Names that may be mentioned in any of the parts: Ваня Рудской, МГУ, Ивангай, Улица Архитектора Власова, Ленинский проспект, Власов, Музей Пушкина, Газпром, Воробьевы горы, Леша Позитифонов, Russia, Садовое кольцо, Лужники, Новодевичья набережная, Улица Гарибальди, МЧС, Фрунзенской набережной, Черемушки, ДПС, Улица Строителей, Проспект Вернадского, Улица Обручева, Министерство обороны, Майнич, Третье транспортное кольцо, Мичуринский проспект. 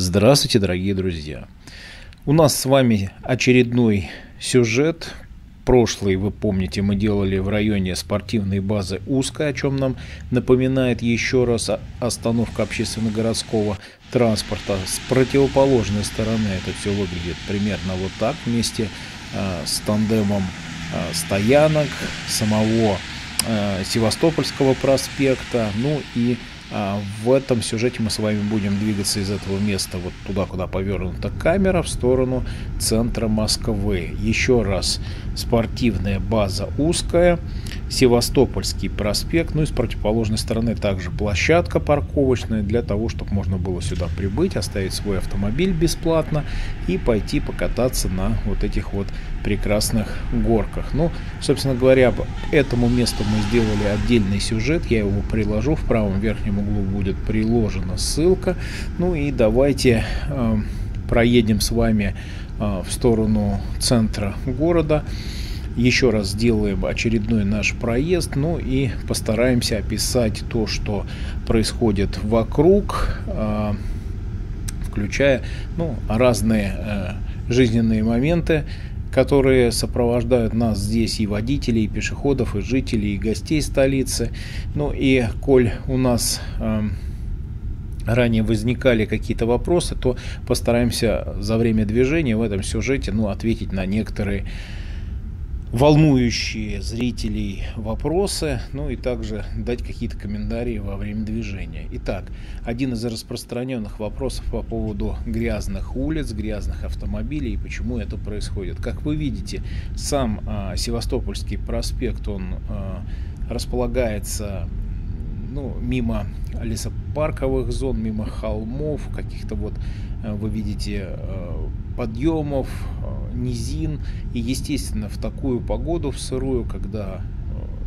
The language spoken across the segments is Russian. Здравствуйте, дорогие друзья! У нас с вами очередной сюжет. Прошлый, вы помните, мы делали в районе спортивной базы Узкая, о чем нам напоминает еще раз остановка общественно-городского транспорта. С противоположной стороны это все выглядит примерно вот так, вместе с тандемом стоянок, самого Севастопольского проспекта, ну и в этом сюжете мы с вами будем двигаться из этого места вот туда, куда повернута камера, в сторону центра Москвы. Еще раз, спортивная база Узкая, Севастопольский проспект, ну и с противоположной стороны также площадка парковочная для того, чтобы можно было сюда прибыть, оставить свой автомобиль бесплатно и пойти покататься на вот этих вот прекрасных горках. Ну, собственно говоря, об этому месту мы сделали отдельный сюжет, я его приложу, в правом верхнем углу будет приложена ссылка. Ну и давайте проедем с вами в сторону центра города, еще раз сделаем очередной наш проезд, ну и постараемся описать то, что происходит вокруг, включая разные жизненные моменты, которые сопровождают нас здесь, и водителей, и пешеходов, и жителей, и гостей столицы. Ну и коль у нас ранее возникали какие-то вопросы, то постараемся за время движения в этом сюжете ответить на некоторые волнующие зрителей вопросы, ну и также дать какие-то комментарии во время движения. Итак, один из распространенных вопросов по поводу грязных улиц, грязных автомобилей и почему это происходит. Как вы видите, сам Севастопольский проспект, он располагается мимо лесопарковых зон, мимо холмов, каких-то вот, вы видите, подъемов, низин. И, естественно, в такую погоду, в сырую, когда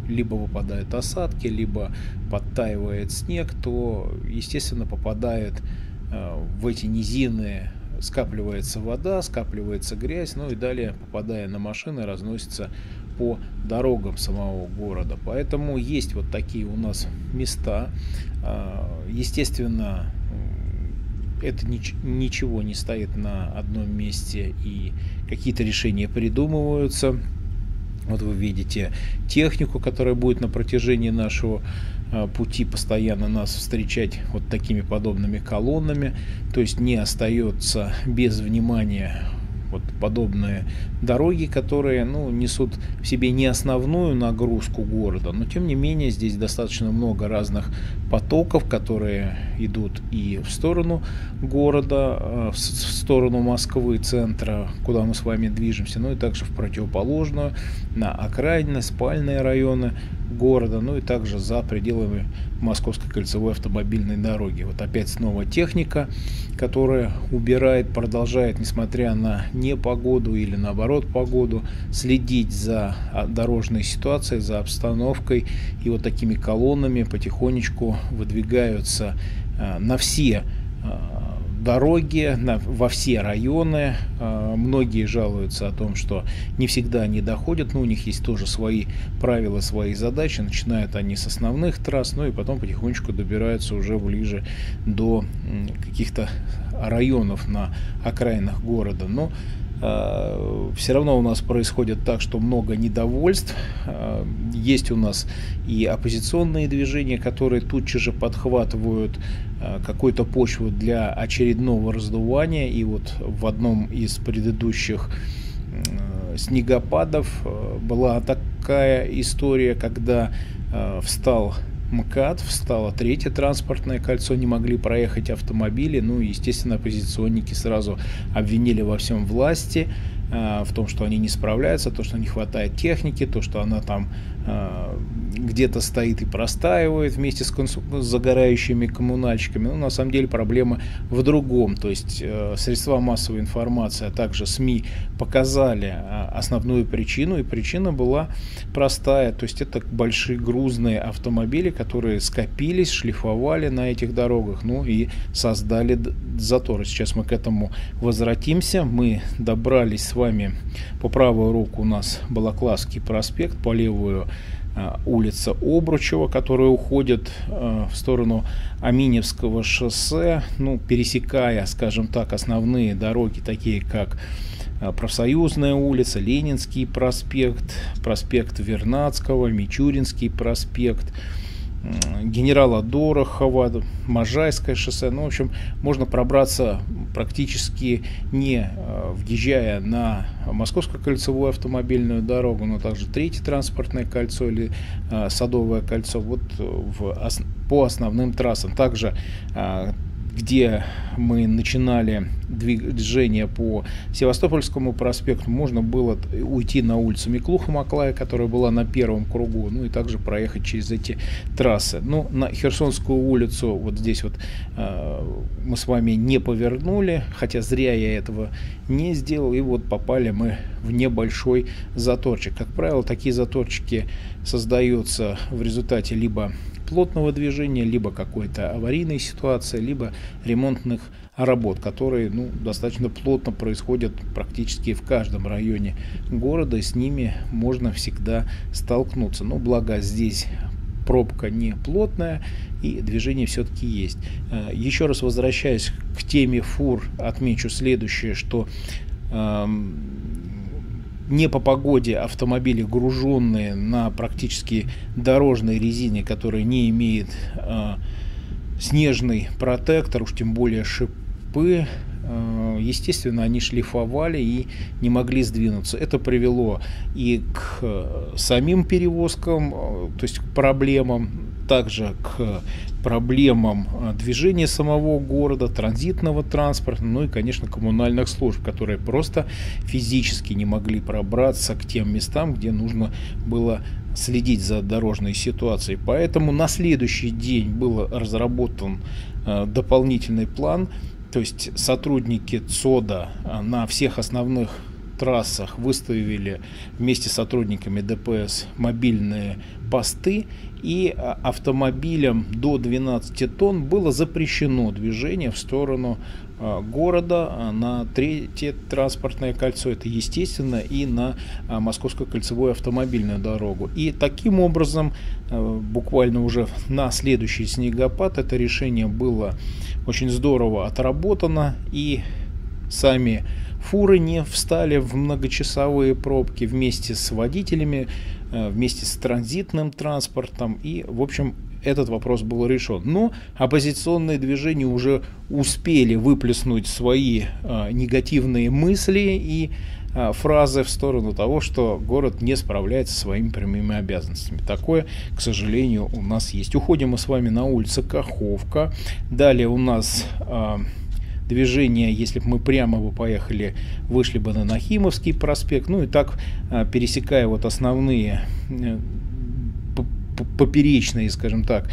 либо выпадают осадки, либо подтаивает снег, то, естественно, попадает в эти низины, скапливается вода, скапливается грязь, ну и далее, попадая на машины, разносится по дорогам самого города. Поэтому есть вот такие у нас места. Естественно, это ничего не стоит на одном месте, и какие-то решения придумываются. Вот вы видите технику, которая будет на протяжении нашего пути постоянно нас встречать вот такими подобными колоннами, то есть не остается без внимания вот подобные дороги, которые несут в себе не основную нагрузку города, но тем не менее здесь достаточно много разных потоков, которые идут и в сторону города, в сторону Москвы, центра, куда мы с вами движемся, ну и также в противоположную, на окраины, спальные районы города, ну и также за пределами Московской кольцевой автомобильной дороги. Вот опять снова техника, которая убирает, продолжает, несмотря на непогоду или наоборот погоду, следить за дорожной ситуацией, за обстановкой, и вот такими колоннами потихонечку выдвигаются на все дороги, во все районы. Многие жалуются о том, что не всегда они доходят, но у них есть тоже свои правила, свои задачи. Начинают они с основных трасс, ну и потом потихонечку добираются уже ближе до каких-то районов на окраинах города. Но все равно у нас происходит так, что много недовольств. Есть у нас и оппозиционные движения, которые тут же подхватывают какую-то почву для очередного раздувания. И вот в одном из предыдущих снегопадов была такая история, когда встал МКАД, встало Третье транспортное кольцо, не могли проехать автомобили, ну и, естественно, оппозиционники сразу обвинили во всем власти, в том, что они не справляются, то, что не хватает техники, то, что она там где-то стоит и простаивает вместе с загорающими коммунальщиками. Но на самом деле проблема в другом. То есть средства массовой информации, а также СМИ показали основную причину, и причина была простая. То есть это большие грузные автомобили, которые скопились, шлифовали на этих дорогах, ну и создали заторы. Сейчас мы к этому возвратимся. Мы добрались с вами, по правую руку у нас Балаклавский проспект, по левую улица Обручева, которая уходит в сторону Аминевского шоссе, ну, пересекая, скажем так, основные дороги, такие как Профсоюзная улица, Ленинский проспект, проспект Вернадского, Мичуринский проспект, Генерала Дорохова, Можайское шоссе. Ну, в общем, можно пробраться практически не въезжая на Московскую кольцевую автомобильную дорогу, но также Третье транспортное кольцо или Садовое кольцо, вот по основным трассам. Также где мы начинали движение по Севастопольскому проспекту, можно было уйти на улицу Миклуха-Маклая, которая была на первом кругу, ну и также проехать через эти трассы. Ну, на Херсонскую улицу вот здесь вот мы с вами не повернули, хотя зря я этого не сделал, и вот попали мы в небольшой заторчик. Как правило, такие заторчики создаются в результате либо плотного движения, либо какой-то аварийной ситуации, либо ремонтных работ, которые, ну, достаточно плотно происходят практически в каждом районе города, и с ними можно всегда столкнуться. Но благо здесь пробка не плотная и движение все-таки есть. Еще раз возвращаясь к теме фур, отмечу следующее, что не по погоде автомобили, груженные на практически дорожной резине, которая не имеет снежный протектор, уж тем более шипы, естественно, они шлифовали и не могли сдвинуться. Это привело и к самим перевозкам, то есть к проблемам, также к проблемам движения самого города, транзитного транспорта, ну и, конечно, коммунальных служб, которые просто физически не могли пробраться к тем местам, где нужно было следить за дорожной ситуацией. Поэтому на следующий день был разработан дополнительный план, то есть сотрудники ЦОДа на всех основных трассах выставили вместе с сотрудниками ДПС мобильные посты, и автомобилям до 12 тонн было запрещено движение в сторону города на Третье транспортное кольцо, это естественно, и на Московскую кольцевую автомобильную дорогу. И таким образом, буквально уже на следующий снегопад, это решение было очень здорово отработано, и сами фуры не встали в многочасовые пробки вместе с водителями, вместе с транзитным транспортом, и, в общем, этот вопрос был решен. Но оппозиционные движения уже успели выплеснуть свои негативные мысли и фразы в сторону того, что город не справляется со своими прямыми обязанностями. Такое, к сожалению, у нас есть. Уходим мы с вами на улицу Каховка. Далее у нас движение, если бы мы прямо бы поехали, вышли бы на Нахимовский проспект. Ну и так, пересекая вот основные поперечные, скажем так,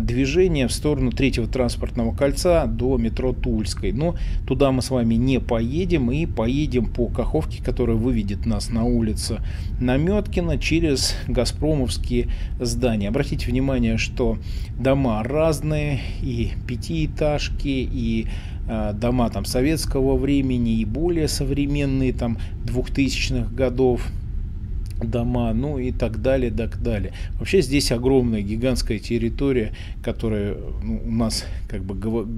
движения в сторону Третьего транспортного кольца до метро Тульской. Но туда мы с вами не поедем, и поедем по Каховке, которая выведет нас на улицу Наметкина через Газпромовские здания. Обратите внимание, что дома разные, и пятиэтажки, и дома там советского времени, и более современные там 2000-х годов дома, ну и так далее, так далее. Вообще здесь огромная, гигантская территория, которая, ну, у нас как бы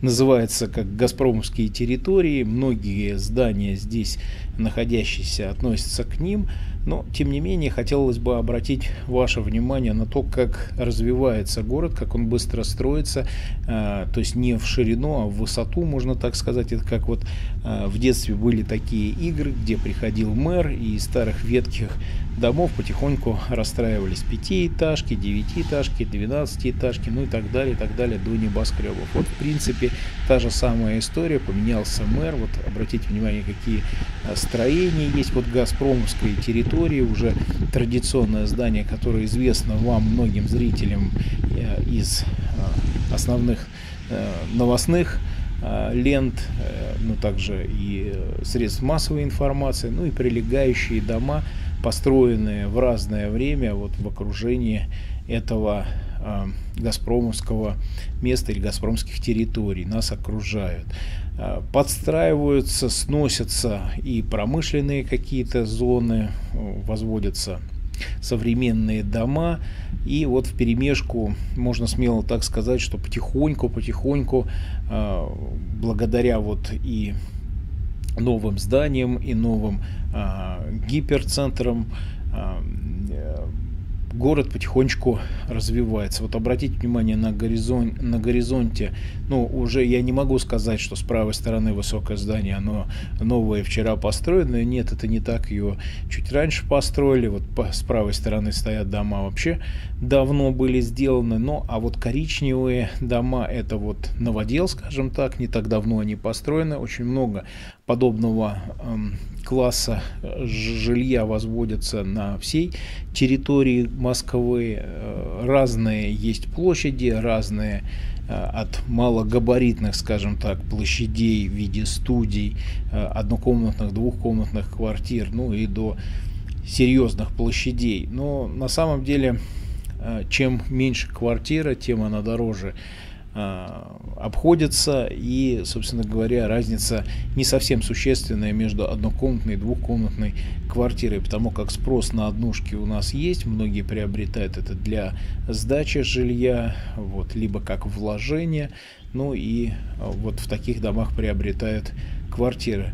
называется как Газпромовские территории. Многие здания здесь находящиеся относятся к ним, но тем не менее хотелось бы обратить ваше внимание на то, как развивается город, как он быстро строится, то есть не в ширину, а в высоту, можно так сказать. Это как вот в детстве были такие игры, где приходил мэр, и из старых ветких домов потихоньку расстраивались пятиэтажки, девятиэтажки, двенадцатиэтажки, ну и так далее, до небоскребов. Вот, в принципе, та же самая история, поменялся мэр, вот обратите внимание, какие строения есть. Вот Газпромовская территория, уже традиционное здание, которое известно вам, многим зрителям, из основных новостных лент, ну также и средств массовой информации, ну и прилегающие дома, построенные в разное время вот в окружении этого газпромовского места или газпромских территорий, нас окружают. Подстраиваются, сносятся и промышленные какие-то зоны, возводятся современные дома. И вот вперемешку, можно смело так сказать, что потихоньку-потихоньку, благодаря вот и новым зданиям, и новым гиперцентрам, город потихонечку развивается. Вот обратите внимание на горизонте, ну, уже я не могу сказать, что с правой стороны высокое здание, оно новое, вчера построенное. Нет, это не так, ее чуть раньше построили. Вот с правой стороны стоят дома, вообще давно были сделаны. Ну, а вот коричневые дома, это вот новодел, скажем так, не так давно они построены. Очень много подобного класса жилья возводятся на всей территории Москвы. Разные есть площади, разные от малогабаритных, скажем так, площадей в виде студий, однокомнатных, двухкомнатных квартир, ну и до серьезных площадей. Но на самом деле, чем меньше квартира, тем она дороже обходится, и, собственно говоря, разница не совсем существенная между однокомнатной и двухкомнатной квартирой, потому как спрос на однушки у нас есть, многие приобретают это для сдачи жилья, вот, либо как вложение, ну и вот в таких домах приобретают квартиры.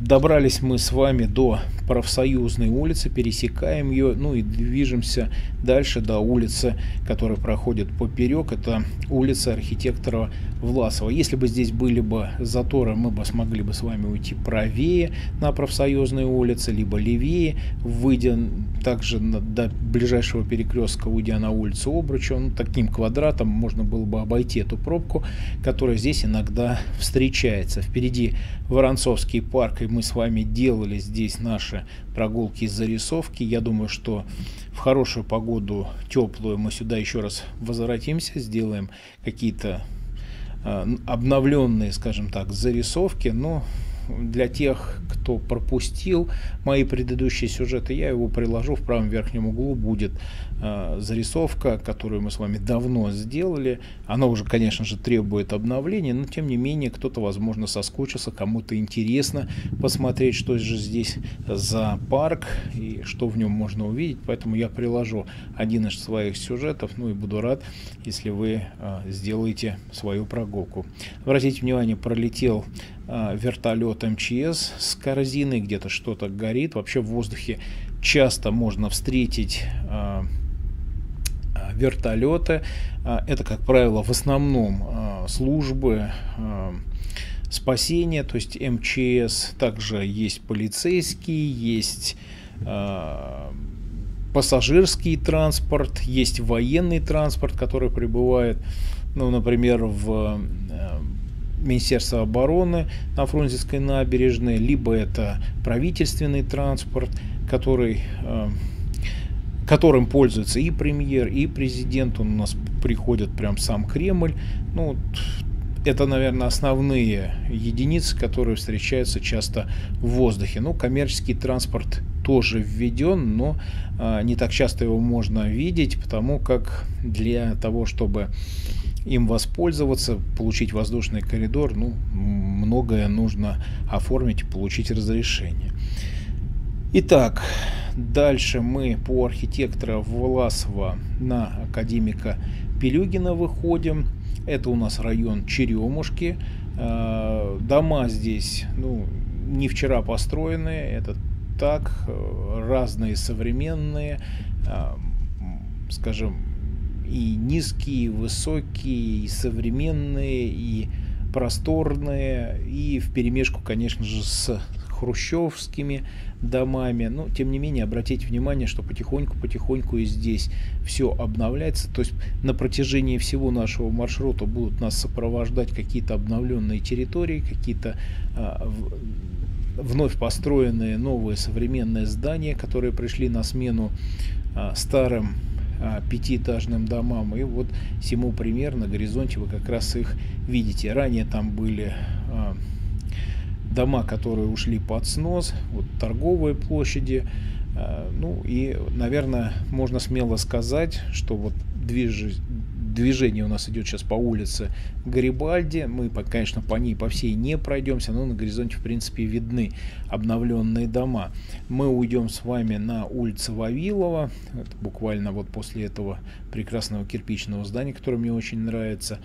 Добрались мы с вами до Профсоюзной улицы, пересекаем ее, ну и движемся дальше до улицы, которая проходит поперек. Это улица Архитектора Власова. Если бы здесь были бы заторы, мы бы смогли бы с вами уйти правее на Профсоюзной улице, либо левее, выйдя также до ближайшего перекрестка, уйдя на улицу Обручева. Ну, таким квадратом можно было бы обойти эту пробку, которая здесь иногда встречается. Впереди Воронцовский парк, и мы с вами делали здесь наши прогулки и зарисовки. Я думаю, что в хорошую погоду, теплую, мы сюда еще раз возвратимся, сделаем какие-то обновленные, скажем так, зарисовки. Но для тех, кто пропустил мои предыдущие сюжеты, я его приложу. В правом верхнем углу будет зарисовка, которую мы с вами давно сделали. Она уже, конечно же, требует обновления, но тем не менее кто-то, возможно, соскучился, кому-то интересно посмотреть, что же здесь за парк и что в нем можно увидеть. Поэтому я приложу один из своих сюжетов, ну и буду рад, если вы сделаете свою прогулку. Обратите внимание, пролетел вертолет МЧС с корзиной, где-то что-то горит. Вообще в воздухе часто можно встретить вертолеты. Это, как правило, в основном службы спасения, то есть МЧС, также есть полицейские, есть пассажирский транспорт, есть военный транспорт, который прибывает, ну, например, в Министерство обороны на Фрунзенской набережной, либо это правительственный транспорт, которым пользуется и премьер, и президент. Он у нас приходит прям сам Кремль. Ну, это, наверное, основные единицы, которые встречаются часто в воздухе. Ну, коммерческий транспорт тоже введен, но не так часто его можно видеть, потому как для того, чтобы им воспользоваться, получить воздушный коридор, ну, многое нужно оформить и получить разрешение. Итак, дальше мы по Архитектора Власова на Академика Пилюгина выходим. Это у нас район Черемушки. Дома здесь, ну, не вчера построены, это так, разные современные, скажем, и низкие, и высокие, и современные, и просторные, и вперемешку, конечно же, с хрущевскими домами. Но тем не менее, обратите внимание, что потихоньку-потихоньку и здесь все обновляется. То есть на протяжении всего нашего маршрута будут нас сопровождать какие-то обновленные территории, какие-то вновь построенные новые современные здания, которые пришли на смену старым пятиэтажным домам. И вот всему пример, на горизонте вы как раз их видите. Ранее там были дома, которые ушли под снос, вот торговые площади. Ну и, наверное, можно смело сказать, что вот движение у нас идет сейчас по улице Гарибальди. Мы, конечно, по ней по всей не пройдемся, но на горизонте, в принципе, видны обновленные дома. Мы уйдем с вами на улицу Вавилова. Это буквально вот после этого прекрасного кирпичного здания, которое мне очень нравится.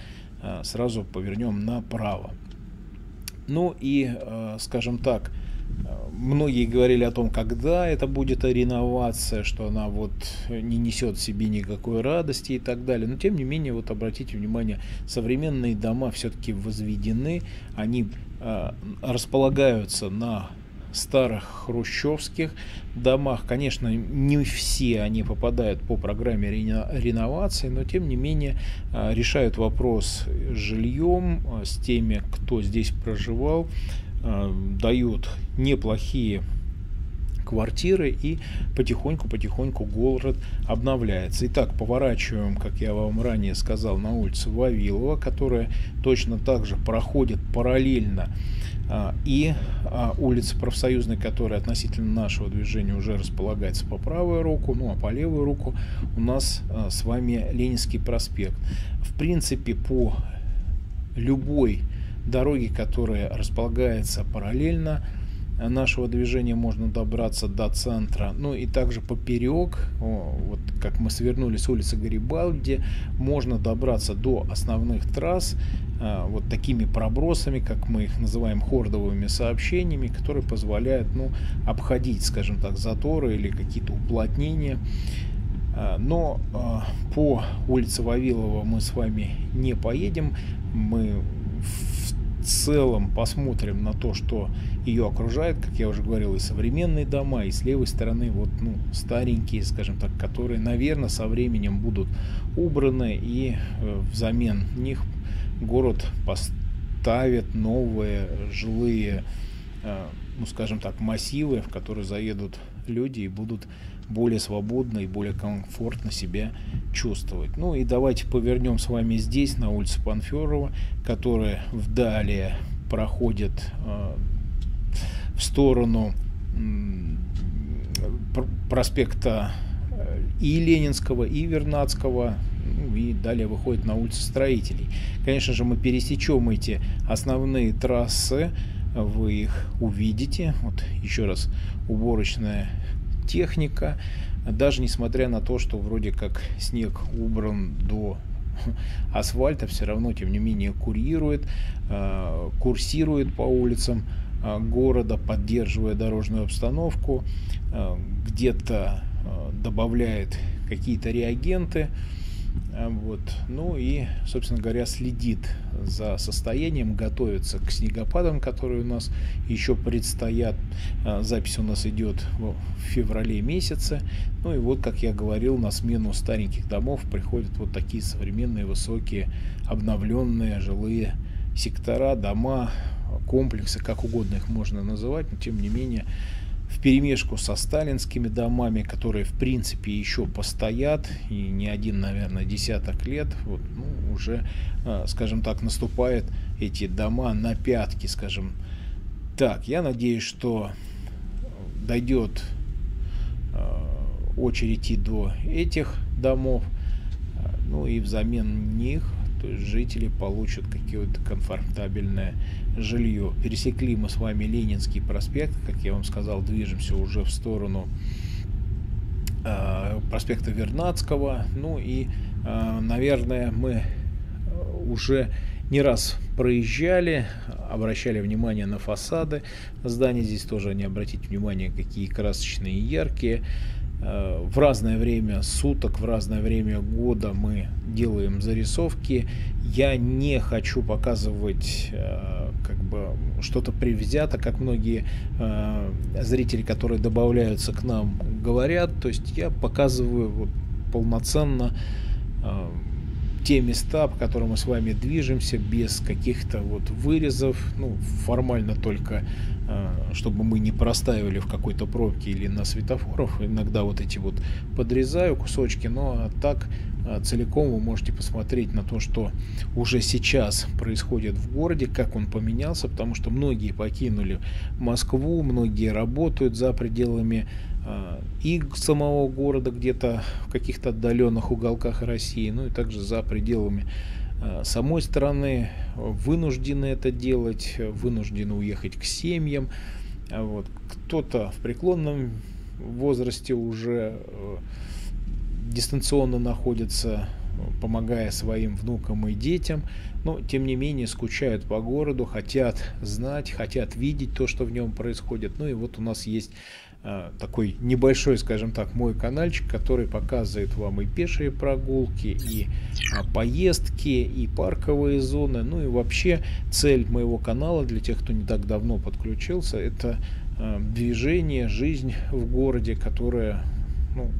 Сразу повернем направо. Ну и, скажем так, многие говорили о том, когда это будет реновация, что она вот не несет в себе никакой радости и так далее. Но тем не менее, вот обратите внимание, современные дома все-таки возведены, они располагаются на старых хрущевских домах. Конечно, не все они попадают по программе реновации, но тем не менее решают вопрос с жильем, с теми, кто здесь проживал, дают неплохие квартиры, и потихоньку город обновляется. Итак, поворачиваем, как я вам ранее сказал, на улицу Вавилова, которая точно так же проходит параллельно и улица Профсоюзной, которая относительно нашего движения уже располагается по правую руку, ну а по левую руку у нас с вами Ленинский проспект. В принципе, по любой дороги, которые располагаются параллельно нашего движения, можно добраться до центра. Ну и также поперек, вот как мы свернули с улицы Гарибальди, можно добраться до основных трасс вот такими пробросами, как мы их называем, хордовыми сообщениями, которые позволяют, ну, обходить, скажем так, заторы или какие-то уплотнения. Но по улице Вавилова мы с вами не поедем. Мы в целом посмотрим на то, что ее окружает, как я уже говорил, и современные дома, и с левой стороны вот, ну, старенькие, скажем так, которые, наверное, со временем будут убраны, и взамен них город поставит новые жилые, ну, скажем так, массивы, в которые заедут люди и будут более свободно и более комфортно себя чувствовать. Ну и давайте повернем с вами здесь, на улице Панферова, которая вдали проходит в сторону проспекта и Ленинского, и Вернадского, и далее выходит на улицу Строителей. Конечно же, мы пересечем эти основные трассы, вы их увидите. Вот еще раз, уборочная техника, даже несмотря на то, что вроде как снег убран до асфальта, все равно, тем не менее, курсирует по улицам города, поддерживая дорожную обстановку, где-то добавляет какие-то реагенты. Вот. Ну и, собственно говоря, следит за состоянием, готовится к снегопадам, которые у нас еще предстоят. Запись у нас идет в феврале месяце. Ну и вот, как я говорил, на смену стареньких домов приходят вот такие современные, высокие, обновленные жилые сектора, дома, комплексы, как угодно их можно называть, но тем не менее, вперемешку со сталинскими домами, которые, в принципе, еще постоят, и не один, наверное, десяток лет, вот, ну, уже, скажем так, наступают эти дома на пятки, скажем так. Я надеюсь, что дойдет очередь и до этих домов, ну и взамен них, то есть, жители получат какое-то комфортабельное жилье. Пересекли мы с вами Ленинский проспект, как я вам сказал, движемся уже в сторону проспекта Вернадского. Ну и, наверное, мы уже не раз проезжали, обращали внимание на фасады зданий. Здесь тоже они, обратите внимание, какие красочные и яркие. В разное время суток, в разное время года мы делаем зарисовки. Я не хочу показывать как бы что-то привзято, как многие зрители, которые добавляются к нам, говорят. То есть я показываю вот полноценно те места, по которым мы с вами движемся, без каких-то вот вырезов, ну, формально только, чтобы мы не простаивали в какой-то пробке или на светофорах. Иногда вот эти вот подрезаю кусочки, но так целиком вы можете посмотреть на то, что уже сейчас происходит в городе, как он поменялся, потому что многие покинули Москву, многие работают за пределами и самого города где-то в каких-то отдаленных уголках России, ну и также за пределами самой страны, вынуждены это делать, вынуждены уехать к семьям. Вот. Кто-то в преклонном возрасте уже дистанционно находится, помогая своим внукам и детям, но тем не менее скучают по городу, хотят знать, хотят видеть то, что в нем происходит. Ну и вот у нас есть такой небольшой, скажем так, мой канальчик, который показывает вам и пешие прогулки, и поездки, и парковые зоны. Ну и вообще цель моего канала, для тех, кто не так давно подключился, это движение, жизнь в городе, которая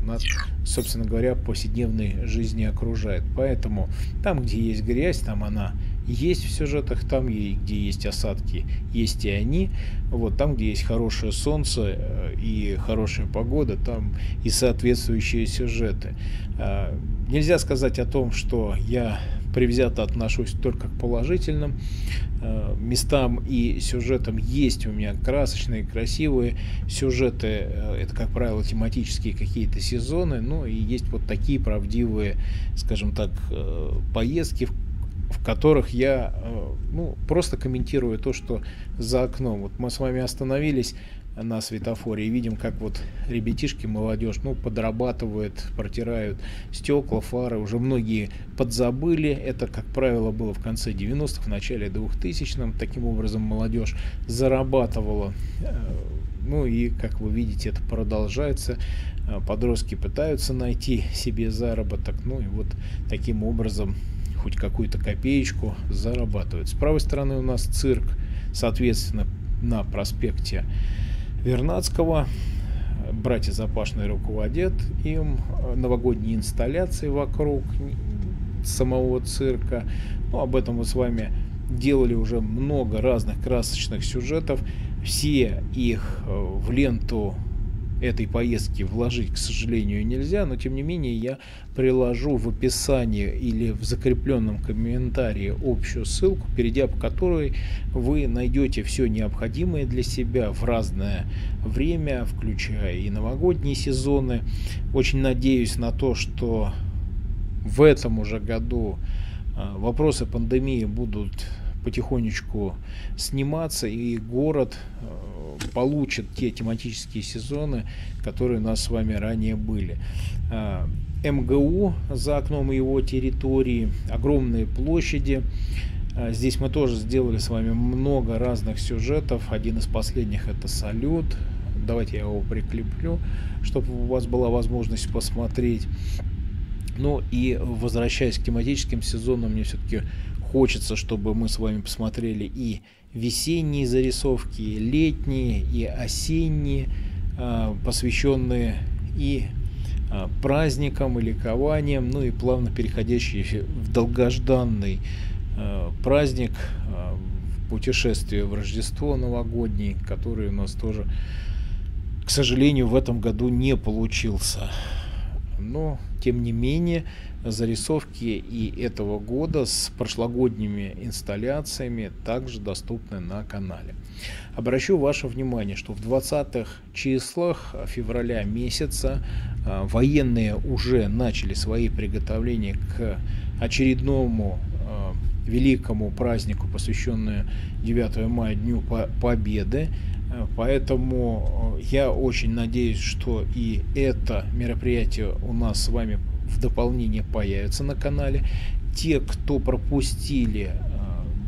нас, собственно говоря, в повседневной жизни окружает. Поэтому там, где есть грязь, там она есть в сюжетах, там, где есть осадки, есть и они. Вот там, где есть хорошее солнце и хорошая погода, там и соответствующие сюжеты. Нельзя сказать о том, что я привзято отношусь только к положительным местам и сюжетам. Есть у меня красочные, красивые сюжеты, это, как правило, тематические какие-то сезоны, ну и есть вот такие правдивые, скажем так, поездки, в которых я просто комментирую то, что за окном. Вот мы с вами остановились на светофоре и видим, как вот ребятишки, молодежь, подрабатывают, протирают стекла, фары. Уже многие подзабыли. Это, как правило, было в конце 90-х, в начале 2000-х. Таким образом, молодежь зарабатывала. Ну и, как вы видите, это продолжается. Подростки пытаются найти себе заработок. Ну и вот таким образом хоть какую-то копеечку зарабатывают. С правой стороны у нас цирк, соответственно, на проспекте Вернадского. Братья Запашные руководят им. Новогодние инсталляции вокруг самого цирка. Об этом мы с вами делали уже много разных красочных сюжетов. Все их в ленту этой поездки вложить, к сожалению, нельзя, но тем не менее я приложу в описании или в закрепленном комментарии общую ссылку, перейдя по которой вы найдете все необходимое для себя в разное время, включая и новогодние сезоны. Очень надеюсь на то, что в этом уже году вопросы пандемии будут потихонечку сниматься, и город получит те тематические сезоны, которые у нас с вами ранее были. МГУ за окном его территории, огромные площади. Здесь мы тоже сделали с вами много разных сюжетов. Один из последних — это салют. Давайте я его прикреплю, чтобы у вас была возможность посмотреть. Ну и возвращаясь к тематическим сезонам, мне все-таки хочется, чтобы мы с вами посмотрели и весенние зарисовки, и летние, и осенние, посвященные и праздникам, и ликованиям, ну и плавно переходящие в долгожданный праздник, в путешествие в Рождество новогодний, который у нас тоже, к сожалению, в этом году не получился. Но, тем не менее, зарисовки и этого года с прошлогодними инсталляциями также доступны на канале. Обращу ваше внимание, что в 20-х числах февраля месяца военные уже начали свои приготовления к очередному великому празднику, посвященному 9 мая, Дню Победы. Поэтому я очень надеюсь, что и это мероприятие у нас с вами в дополнение появится на канале. Те, кто пропустили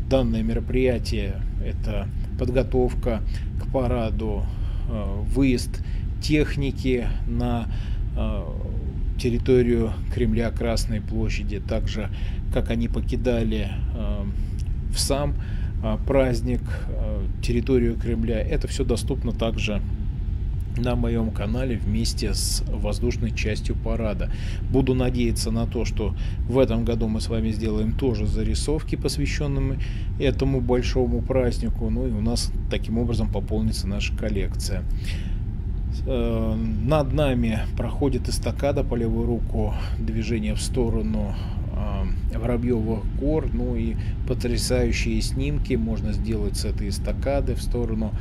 данное мероприятие, это подготовка к параду, выезд техники на территорию Кремля, Красной площади, также как они покидали в сам праздник территорию Кремля. Это все доступно также на моем канале вместе с воздушной частью парада. Буду надеяться на то, что в этом году мы с вами сделаем тоже зарисовки, посвященные этому большому празднику. Ну и у нас таким образом пополнится наша коллекция. Над нами проходит эстакада, по левую руку движение в сторону Воробьевых гор, ну и потрясающие снимки можно сделать с этой эстакады в сторону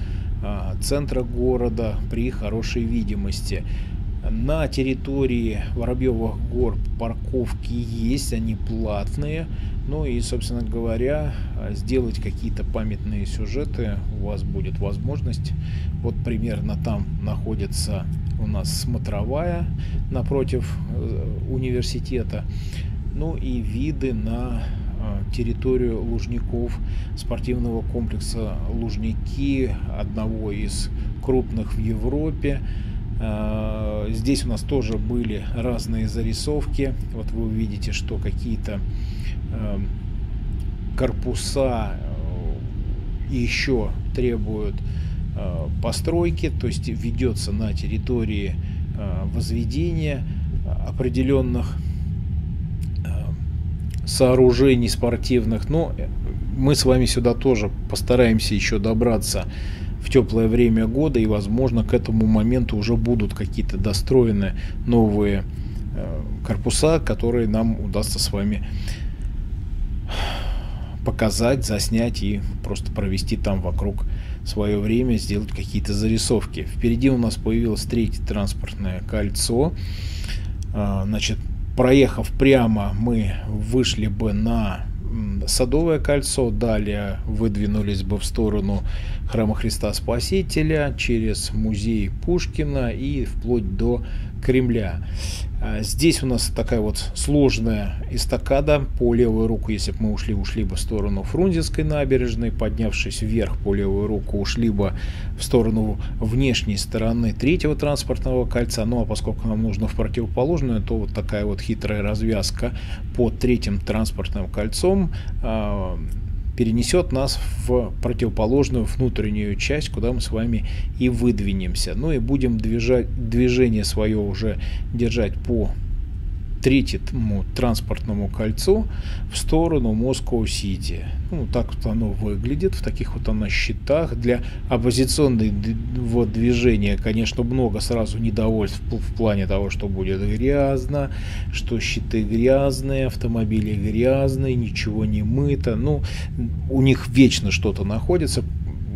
центра города при хорошей видимости. На территории Воробьевых гор парковки есть, они платные. Ну и, собственно говоря, сделать какие-то памятные сюжеты у вас будет возможность. Вот примерно там находится у нас смотровая напротив университета. Ну и виды на территорию Лужников, спортивного комплекса Лужники, одного из крупных в Европе. Здесь у нас тоже были разные зарисовки. Вот вы увидите, что какие-то корпуса еще требуют постройки, то есть ведется на территории возведения определенных сооружений спортивных. Но мы с вами сюда тоже постараемся еще добраться в теплое время года, и возможно к этому моменту уже будут какие-то достроены новые корпуса, которые нам удастся с вами показать, заснять и просто провести там вокруг свое время, сделать какие-то зарисовки. Впереди у нас появилось третье транспортное кольцо. Значит, проехав прямо, мы вышли бы на Садовое кольцо, далее выдвинулись бы в сторону Храма Христа Спасителя, через музей Пушкина и вплоть до Кремля. Здесь у нас такая вот сложная эстакада. По левую руку, если бы мы ушли бы в сторону Фрунзенской набережной, поднявшись вверх по левую руку, ушли бы в сторону внешней стороны третьего транспортного кольца. Ну а поскольку нам нужно в противоположную, то вот такая вот хитрая развязка под третьим транспортным кольцом перенесет нас в противоположную внутреннюю часть, куда мы с вами и выдвинемся. Ну и будем движение свое уже держать по третьему транспортному кольцу в сторону Москва-Сити. Ну, так вот оно выглядит, в таких вот оно щитах. Для оппозиционного движения, конечно, много сразу недовольств в плане того, что будет грязно, что щиты грязные, автомобили грязные, ничего не мыто. Ну, у них вечно что-то находится.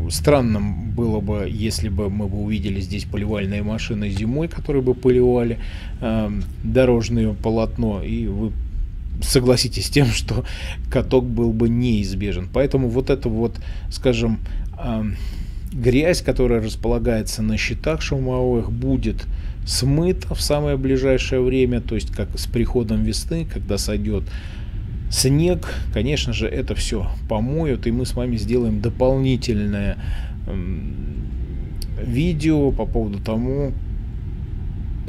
Странным было бы, если бы мы увидели здесь поливальные машины зимой, которые бы поливали дорожное полотно, и вы согласитесь с тем, что каток был бы неизбежен. Поэтому вот это вот, скажем, грязь, которая располагается на щитах шумовых, будет смыта в самое ближайшее время, то есть как с приходом весны, когда сойдет снег, конечно же, это все помоют, и мы с вами сделаем дополнительное видео по поводу тому,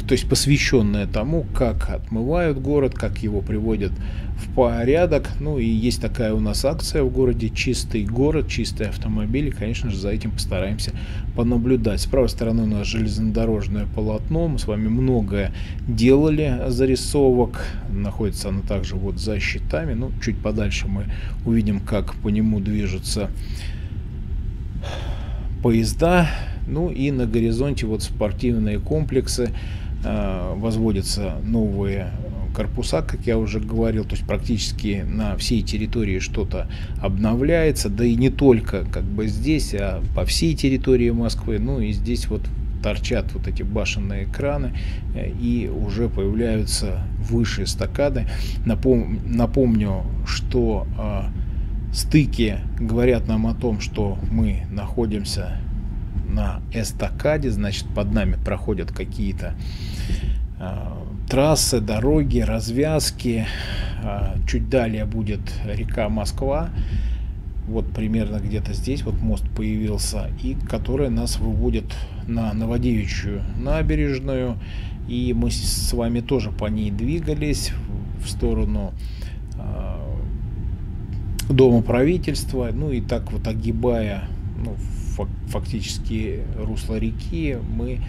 то есть посвященное тому, как отмывают город, как его приводят в порядок. Ну и есть такая у нас акция в городе «Чистый город, чистые автомобили». Конечно же, за этим постараемся понаблюдать. С правой стороны у нас железнодорожное полотно. Мы с вами многое делали зарисовок. Находится оно также вот за щитами. Ну, чуть подальше мы увидим, как по нему движутся поезда. Ну и на горизонте вот спортивные комплексы. Возводятся новые корпуса, как я уже говорил, то есть практически на всей территории что-то обновляется, да и не только как бы здесь, а по всей территории Москвы. Ну и здесь вот торчат вот эти башенные краны, и уже появляются выше эстакады. Напомню, что стыки говорят нам о том, что мы находимся на эстакаде, значит, под нами проходят какие-то трассы, дороги, развязки. Чуть далее будет река Москва, вот примерно где-то здесь вот мост появился, и который нас выводит на Новодевичью набережную, и мы с вами тоже по ней двигались в сторону Дома правительства. Ну и так вот, огибая фактически русло реки, мы,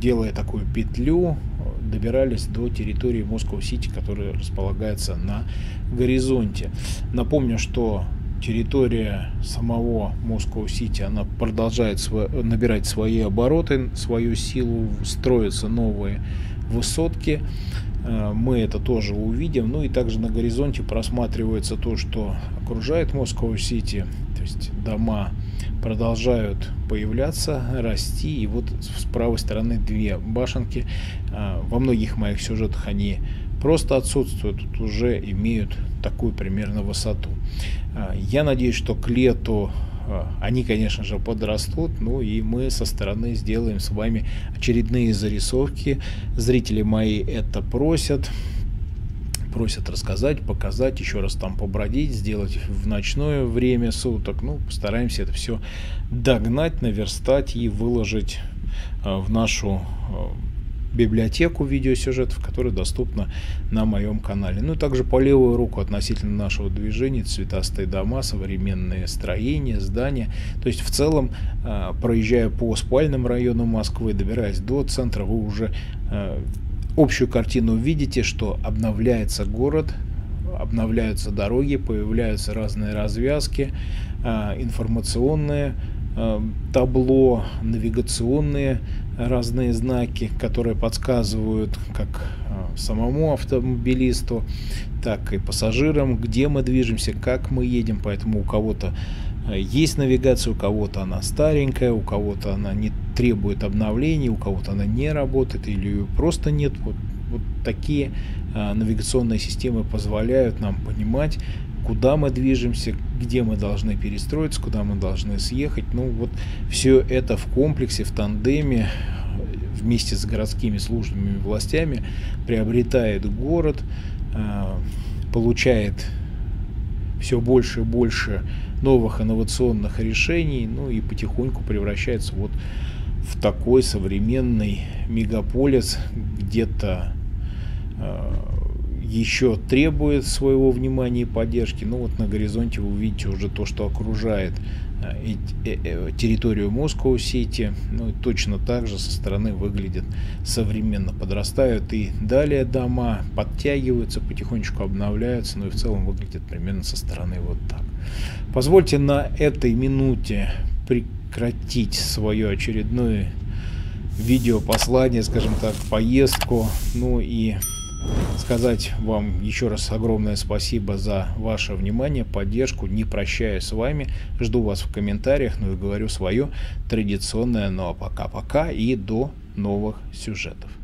делая такую петлю, добирались до территории Москва-Сити, которая располагается на горизонте. Напомню, что территория самого Москва-Сити, она продолжает набирать свои обороты, свою силу, строятся новые высотки. Мы это тоже увидим. Ну и также на горизонте просматривается то, что окружает Москва-Сити, то есть дома, продолжают появляться, расти. И вот с правой стороны две башенки. Во многих моих сюжетах они просто отсутствуют, тут уже имеют такую примерно высоту. Я надеюсь, что к лету они, конечно же, подрастут, ну и мы со стороны сделаем с вами очередные зарисовки. Зрители мои это просят рассказать, показать, еще раз там побродить, сделать в ночное время суток. Ну, постараемся это все догнать, наверстать и выложить в нашу библиотеку видеосюжетов, которая доступна на моем канале. Ну и также по левую руку относительно нашего движения цветастые дома, современные строения, здания. То есть в целом, проезжая по спальным районам Москвы, добираясь до центра, вы уже общую картину видите, что обновляется город, обновляются дороги, появляются разные развязки, информационные табло, навигационные разные знаки, которые подсказывают как самому автомобилисту, так и пассажирам, где мы движемся, как мы едем. Поэтому у кого-то есть навигация, у кого-то она старенькая, у кого-то она не требует обновлений, у кого-то она не работает или ее просто нет. Вот такие навигационные системы позволяют нам понимать, куда мы движемся, где мы должны перестроиться, куда мы должны съехать. Ну вот все это в комплексе, в тандеме, вместе с городскими службами, властями приобретает город, получает все больше и больше новых инновационных решений, ну и потихоньку превращается вот в такой современный мегаполис, где-то еще требует своего внимания и поддержки. Ну вот на горизонте вы увидите уже то, что окружает территорию Москва-Сити. Ну и точно так же со стороны выглядит современно. Подрастают и далее дома, подтягиваются, потихонечку обновляются. Ну и в целом выглядит примерно со стороны вот так. Позвольте на этой минуте прекратить свое очередное видеопослание, скажем так, поездку. Ну и сказать вам еще раз огромное спасибо за ваше внимание, поддержку. Не прощаюсь с вами, жду вас в комментариях, ну и говорю свое традиционное, ну а пока-пока и до новых сюжетов.